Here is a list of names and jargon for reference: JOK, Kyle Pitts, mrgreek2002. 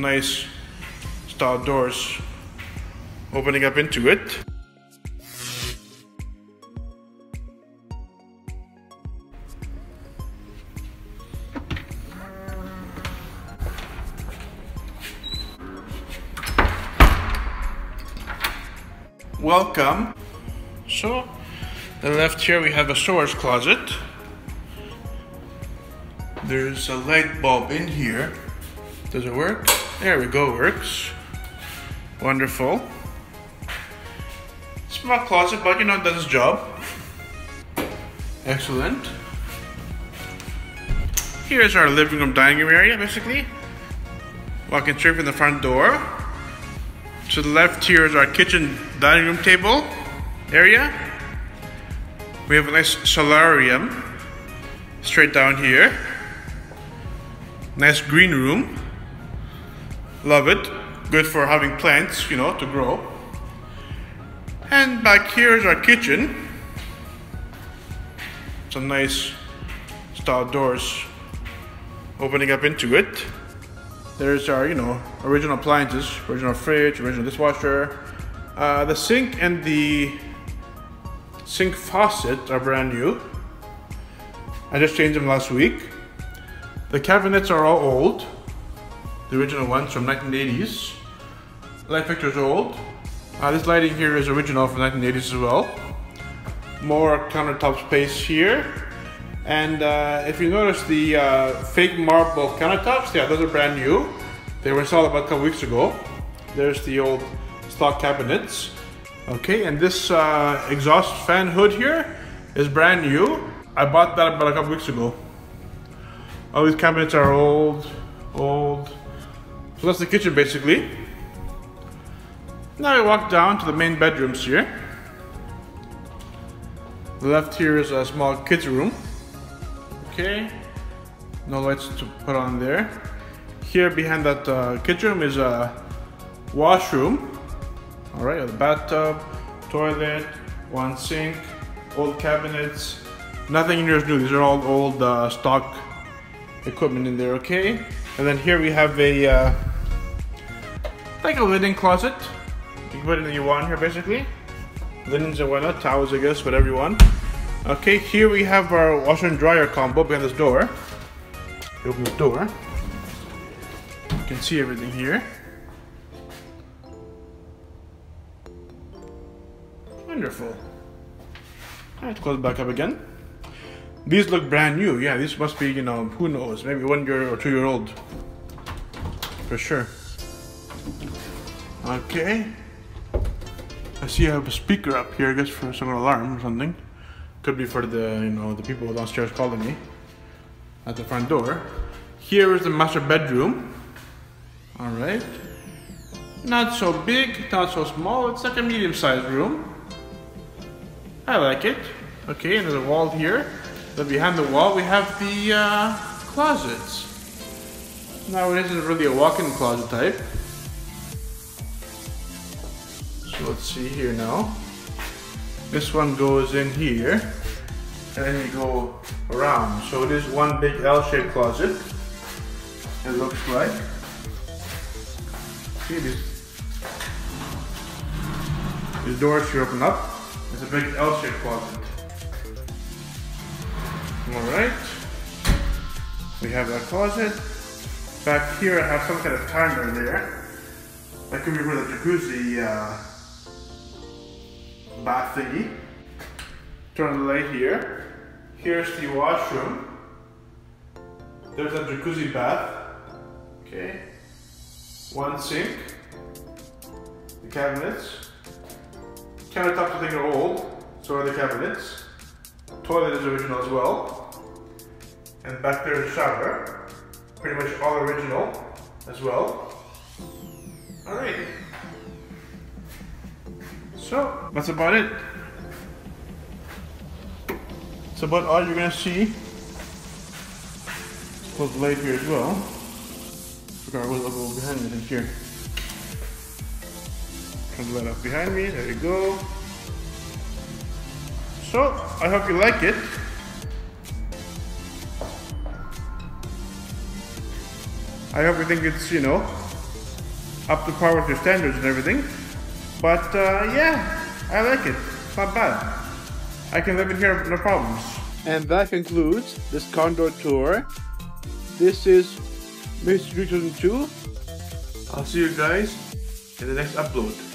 nice style doors opening up into it. Welcome. So, the left here we have a storage closet. There's a light bulb in here. Does it work? There we go, works. Wonderful. Small closet, but you know, it does its job. Excellent. Here's our living room dining room area, basically. Walking straight from the front door. To the left here is our kitchen dining room table area. We have a nice solarium straight down here. Nice green room. Love it. Good for having plants, you know, to grow. And back here is our kitchen. Some nice style doors opening up into it. There's our, you know, original appliances, original fridge, original dishwasher. The sink and the sink faucet are brand new. I just changed them last week. The cabinets are all old. The original ones from 1980s. Light fixtures are old. This lighting here is original from 1980s as well. More countertop space here. And if you notice the fake marble countertops, yeah, those are brand new. They were installed about a couple weeks ago. There's the old stock cabinets. Okay, and this exhaust fan hood here is brand new. I bought that about a couple weeks ago. All these cabinets are old. So that's the kitchen basically. Now we walk down to the main bedrooms here. Left here is a small kids' room. Okay, no lights to put on there. Here behind that kitchen is a washroom. All right, the bathtub, toilet, one sink, old cabinets. Nothing in here is new. These are all old stock equipment in there. Okay, and then here we have a like a linen closet. You can put anything you want here, basically. Linens and whatnot, towels, I guess, whatever you want. Okay, here we have our washer and dryer combo behind this door. You open the door. You can see everything here. Wonderful. Alright, close it back up again. These look brand new. Yeah, these must be, you know, who knows, maybe 1 year or 2 year old. For sure. Okay. I see I have a speaker up here, I guess for some alarm or something. Could be for the, you know, the people downstairs calling me at the front door. Here is the master bedroom. All right, not so big, not so small. It's like a medium-sized room. I like it. Okay, and there's a wall here. Then behind the wall we have the closets. Now it isn't really a walk-in closet type. So let's see here now. This one goes in here, and then you go around. So it is one big L-shaped closet, it looks like. See these doors you open up, it's a big L-shaped closet. All right, we have that closet. Back here I have some kind of timer there. That could be for the jacuzzi bath thingy. Turn on the light here. Here's the washroom. There's a jacuzzi bath. Okay. One sink. The cabinets. Countertops I think are old. So are the cabinets. Toilet is original as well. And back there is a shower. Pretty much all original as well. Alright. So, that's about it. That's about all you're gonna see. Close the light here as well. Forgot what level behind me here. Turn the light off behind me, there you go. So, I hope you like it. I hope you think it's, you know, up to par with your standards and everything. But yeah, I like it. It's not bad. I can live in here with no problems. And that concludes this condo tour. This is mrgreek2002. I'll see you guys in the next upload.